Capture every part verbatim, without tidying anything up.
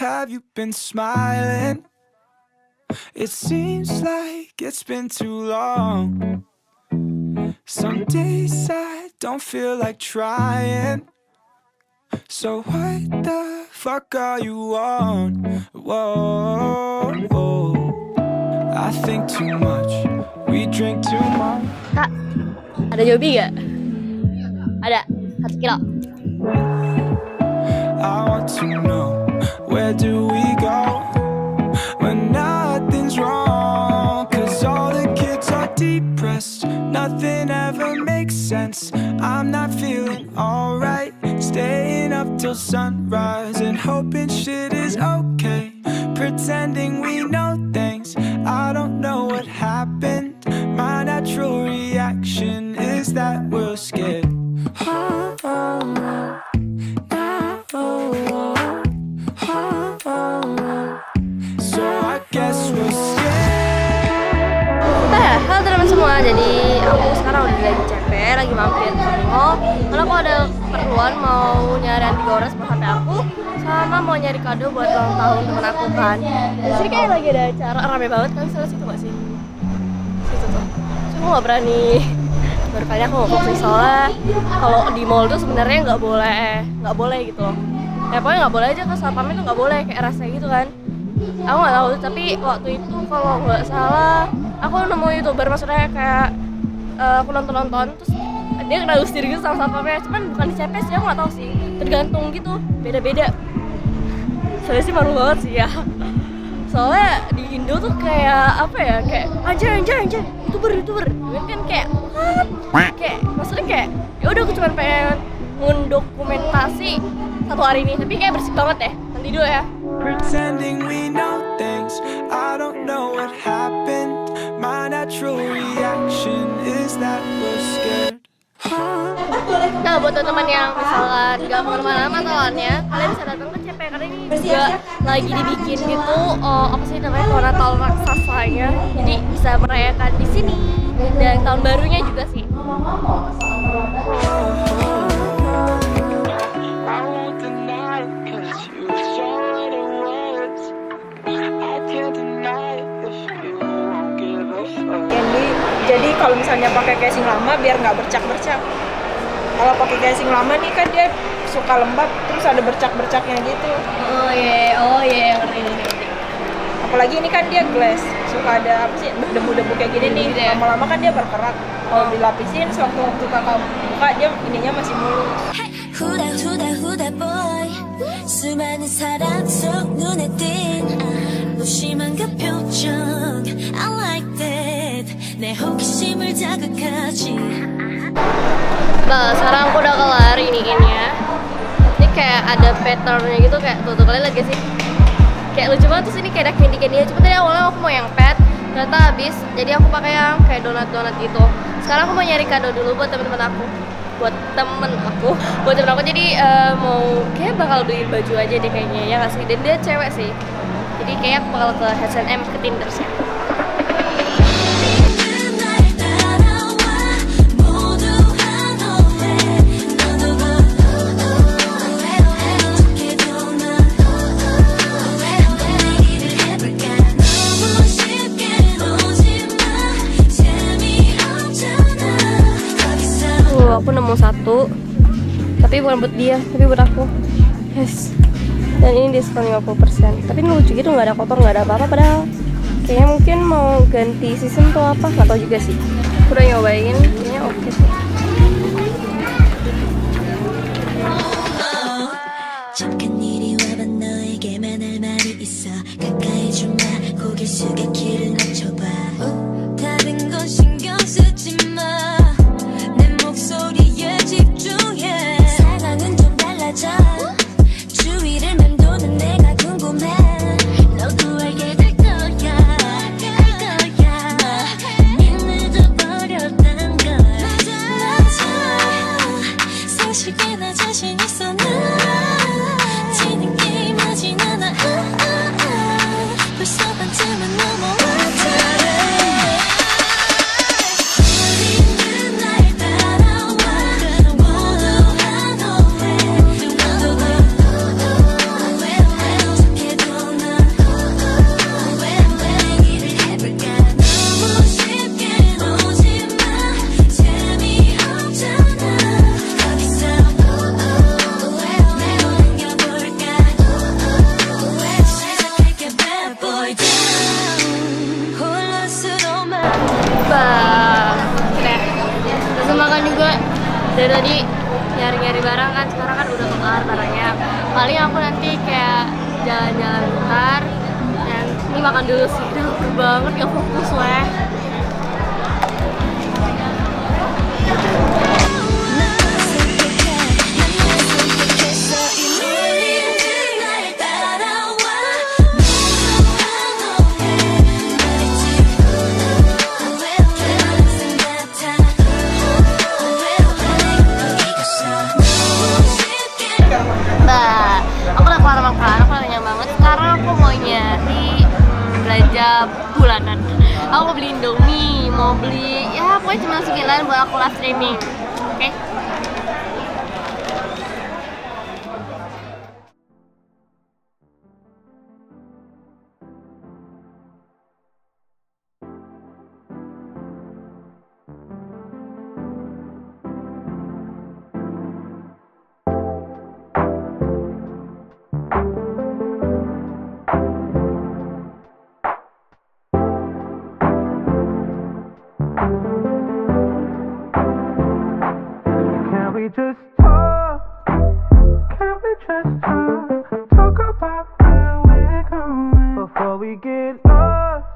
have you been smiling? It seems like it's been too long. Some days I don't feel like trying. So what the fuck are you on? Whoa, whoa. I think too much. We drink too much. Kak, ada jobi gak? Ada, satu kilo. I want to know, where do we go when nothing's wrong? Cause all the kids are depressed, nothing ever makes sense. I'm not feeling alright, staying up till sunrise and hoping shit is okay, pretending we know things. I don't know what happened. My natural reaction is that we're scared. Oh, oh, oh, oh. Halo teman-teman semua, jadi aku sekarang udah dari C P, lagi mampir ke mall. Karena aku ada keperluan, mau nyari anti gores buat H P aku, sama mau nyari kado buat ulang tahun temen aku kan. Di sini kayak lagi ada acara rame banget kan, seru situ nggak sih? Situ tuh, cuma nggak berani. Baru kali aku ngomong sih soalnya, kalau di mall tuh sebenarnya nggak boleh, nggak boleh gitu loh. Ya pokoknya nggak boleh aja, kesalpamin tuh nggak boleh, kayak rasanya gitu kan. Aku nggak tahu, tapi waktu itu kalau nggak salah aku nemu youtuber, maksudnya kayak uh, aku nonton-nonton terus dia kena usir gitu sama satpamnya, cuman bukan di C P sih, aku nggak tahu sih, tergantung gitu, beda-beda. Soalnya sih malu banget sih ya, soalnya di Indo tuh kayak apa ya, kayak anjir anjir anjir youtuber youtuber kan, kayak what? Kayak maksudnya kayak ya udah aku cuma pengen mendokumentasi satu hari ini, tapi kayak bersih banget deh, nanti dulu ya. Pretending we know things, I don't know what happened. My natural reaction is that we're scared. Nah, buat teman-teman yang misalkan nggak mau kemana-mana tolonnya, kalian bisa datang ke C P karena ini juga lagi dibikin gitu, oh, apa sih namanya, kalau Natal raksasanya, jadi bisa merayakan di sini dan tahun barunya juga sih. Jadi kalau misalnya pakai casing lama biar nggak bercak-bercak. Kalau pakai casing lama nih kan dia suka lembab, terus ada bercak-bercaknya gitu. Oh iya, yeah. oh iya, yeah. ngerti ngerti. Apalagi ini kan dia glass, suka ada apa sih debu-debu kayak gini nih. Lama-lama kan dia berkerak. Kalau dilapisin sewaktu-waktu kakak buka dia ininya masih mulus. Nah, sekarang aku udah kelar ini ininya. Ini kayak ada patternnya gitu, kayak tuh, tuh kalian lihat gak sih? Kayak lucu banget, terus ini kayak ada candy-candy. Cuma tadi awalnya aku mau yang pet, ternyata habis. Jadi aku pakai yang kayak donat-donat gitu. Sekarang aku mau nyari kado dulu buat temen-temen aku, buat temen aku, buat temen aku. Jadi uh, mau kayak bakal beli baju aja deh kayaknya, ya nggak sih? Dan dia cewek sih. Jadi kayak aku bakal ke H and M, ke Tinder sih. Aku nemu satu, tapi bukan buat dia, tapi buat aku. Yes. Dan ini diskon lima puluh persen. Tapi ini lucu gitu, nggak ada kotor, nggak ada apa-apa. Padahal kayaknya mungkin mau ganti season atau apa, nggak tahu juga sih. Aku udah nyobain, kayaknya oke okay sih. mahal barangnya. Paling aku nanti kayak jalan-jalan bentar, dan ini makan dulu sih. Udah lapar banget, gak fokus weh. Bulanan, aku beli Indomie, mau beli ya pokoknya cuma sekilan buat aku live streaming, oke? Okay? Just talk, can we just talk, talk about where we're going, before we get lost,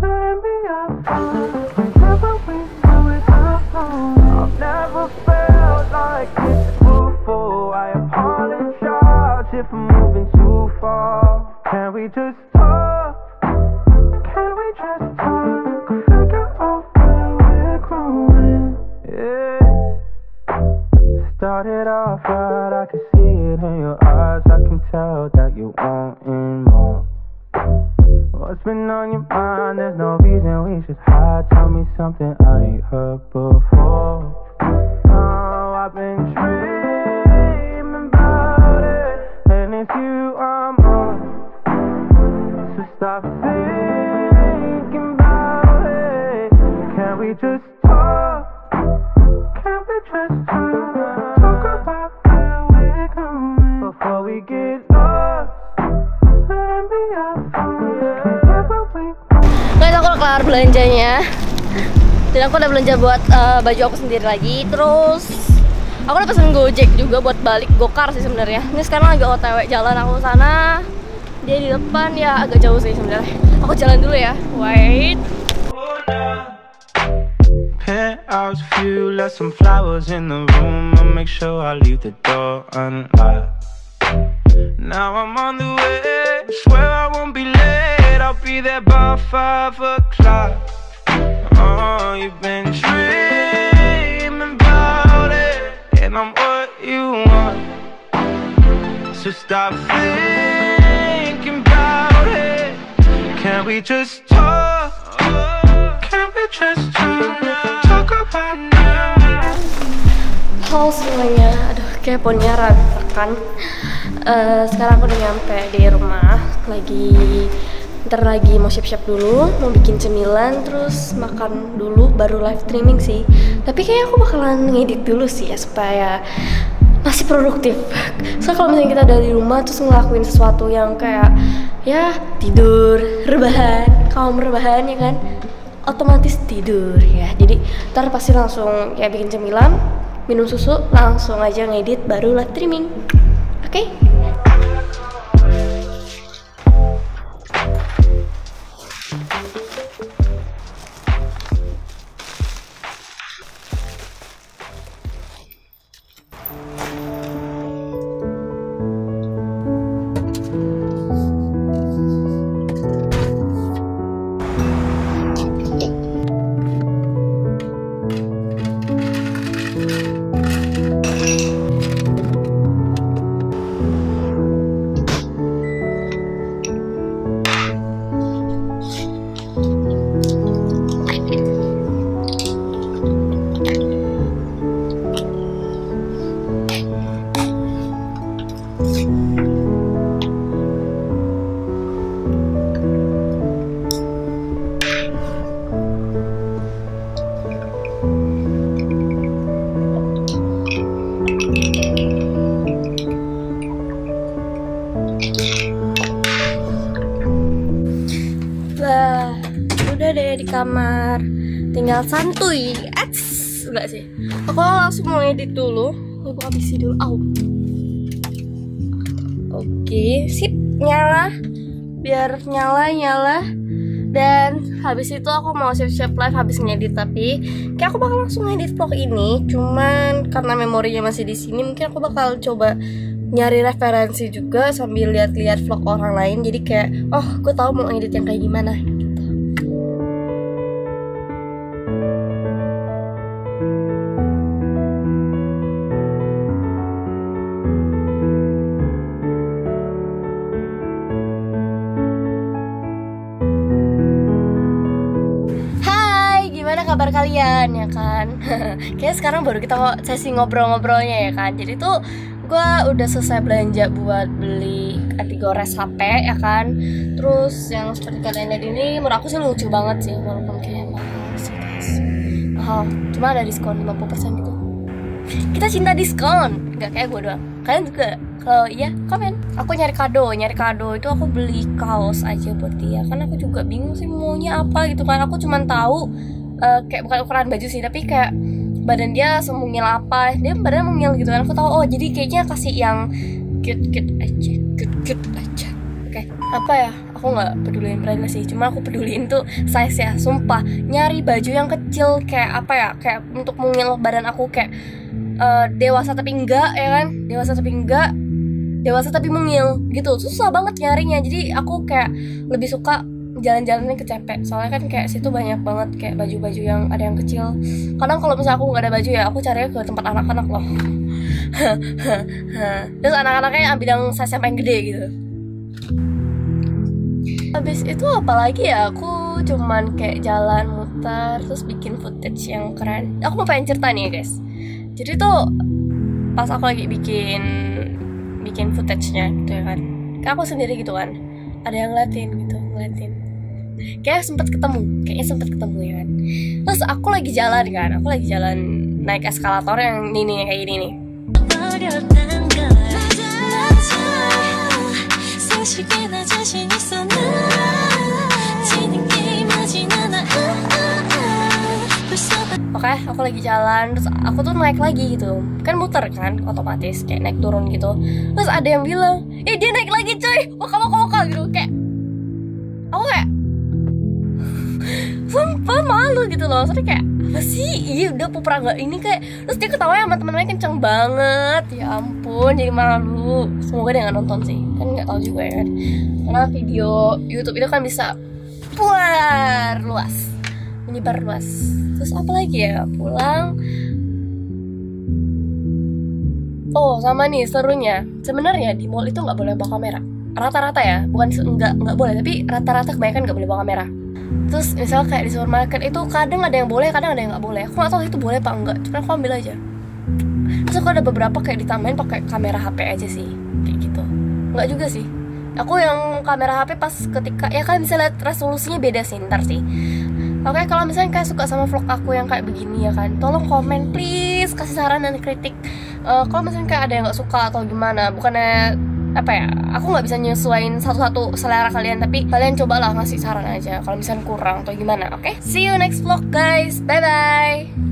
let me up, whenever we do it alone, I've never felt like this before, I apologize if I'm moving too far, can we just talk, can we just talk, figure out where we're growing, yeah. Started off right, I can see it in your eyes. I can tell that you want in more. What's been on your mind? There's no reason we should hide. Tell me something I ain't heard before. Oh, I've been dreaming about it, and it's you I'm on. So stop thinking about it. Can we just talk? Can we just talk? Before we get lost, let me out. Guys, aku udah kelar belanjanya. Dan aku udah belanja buat uh, baju aku sendiri lagi. Terus aku udah pesen Gojek juga buat balik Gokar sih sebenarnya. Ini sekarang agak O T W jalan aku sana. Dia di depan ya agak jauh sih sebenarnya. Aku jalan dulu ya. Wait. Penthouse view, left some flowers in the room. I'll make sure I leave the door unlocked. Now I'm on the way, swear I won't be late. I'll be there by five o'clock. Oh, you've been dreaming about it, and I'm what you want. So stop thinking about it. Can we just talk? Can we just talk? Halo semuanya, aduh keponya ratakan. Uh, sekarang aku udah nyampe di rumah, lagi ntar lagi mau siap-siap dulu, mau bikin cemilan, terus makan dulu, baru live streaming sih. Tapi kayaknya aku bakalan ngedit dulu sih ya, supaya masih produktif. So kalau misalnya kita dari rumah terus ngelakuin sesuatu yang kayak ya tidur, rebahan, kaum rebahan ya kan, otomatis tidur ya. Jadi ntar pasti langsung ya bikin cemilan, minum susu, langsung aja ngedit, baru live streaming. Oke? Okay? Di kamar tinggal santuy, ats enggak sih, aku langsung mau edit dulu, aku abis dulu, au. lagi, sip, nyala, biar nyala-nyala. Dan habis itu aku mau siap-siap live habis ngedit, tapi kayak aku bakal langsung ngedit vlog ini. Cuman karena memorinya masih di sini, mungkin aku bakal coba nyari referensi juga sambil lihat-lihat vlog orang lain. Jadi kayak, oh, gue tahu mau ngedit yang kayak gimana. Kabar kalian ya kan? Kayaknya sekarang baru kita sesi ngobrol-ngobrolnya ya kan. Jadi tuh gue udah selesai belanja buat beli anti-gores H P ya kan. Terus yang seperti kalian lihat ini menurut aku sih lucu banget sih, walaupun kayaknya mahal sih guys. Mahal, cuma ada diskon lima puluh persen gitu. Kita cinta diskon, gak kayak gue doang. Kalian juga? Kalau iya komen. Aku nyari kado, nyari kado itu aku beli kaos aja buat dia. Kan aku juga bingung sih maunya apa gitu kan. Aku cuma tahu Uh, kayak bukan ukuran baju sih, tapi kayak badan dia semungil apa, dia badan mungil gitu kan. Aku tahu, oh jadi kayaknya kasih yang cute-cute aja, cute-cute aja. Oke, okay. Apa ya? Aku nggak peduliin brandnya sih, cuma aku peduliin tuh size ya. Sumpah, nyari baju yang kecil kayak apa ya? Kayak untuk mungil badan aku kayak uh, dewasa tapi enggak ya kan? Dewasa tapi enggak, dewasa tapi mungil gitu. Susah banget nyarinya. Jadi aku kayak lebih suka jalan-jalannya ke C P, soalnya kan kayak situ banyak banget kayak baju-baju yang ada yang kecil. Kadang kalau misalnya aku nggak ada baju ya aku carinya ke tempat anak-anak loh. Terus anak-anaknya ambil yang size yang paling gede gitu. Habis itu apalagi ya, aku cuman kayak jalan muter terus bikin footage yang keren. Aku mau pengen cerita nih guys. Jadi tuh pas aku lagi bikin bikin footage-nya gitu ya kan, kayak aku sendiri gitu kan, ada yang ngeliatin gitu, ngeliatin. Kayak sempet ketemu, kayaknya sempet ketemu ya kan. Terus aku lagi jalan kan, aku lagi jalan naik eskalator yang ini nih, kayak ini nih. Oke, okay, aku lagi jalan, terus aku tuh naik lagi gitu. Kan muter kan, otomatis kayak naik turun gitu. Terus ada yang bilang, eh dia naik lagi cuy, waka-waka-waka gitu. Kayak aku kayak sumpah malu gitu loh. Soalnya kayak apa sih, iya udah pura nggak ini kayak. Terus dia ketawa sama temen-temennya kenceng banget. Ya ampun, jadi malu. Semoga dia nggak nonton sih, kan nggak tahu juga ya kan. Karena video YouTube itu kan bisa puar luas, menyebar luas. Terus apa lagi ya, pulang. Oh sama nih serunya, sebenarnya di mall itu nggak boleh bawa kamera. Rata-rata ya, bukan enggak nggak boleh, tapi rata-rata kebanyakan nggak boleh bawa kamera. Terus misalnya kayak di supermarket itu kadang ada yang boleh, kadang ada yang nggak boleh. Aku nggak tahu itu boleh apa enggak, cuma aku ambil aja. Terus aku ada beberapa kayak ditambahin pakai kamera H P aja sih, kayak gitu. Nggak juga sih. Aku yang kamera H P pas ketika ya kan bisa lihat resolusinya beda sih ntar sih. Oke, kalau misalnya kalian suka sama vlog aku yang kayak begini ya kan, tolong komen please, kasih saran dan kritik. Uh, kalau misalnya kayak ada yang nggak suka atau gimana, bukannya apa ya, aku nggak bisa nyesuaiin satu-satu selera kalian, tapi kalian cobalah ngasih saran aja kalau misalnya kurang atau gimana. Oke, okay? See you next vlog guys, bye bye.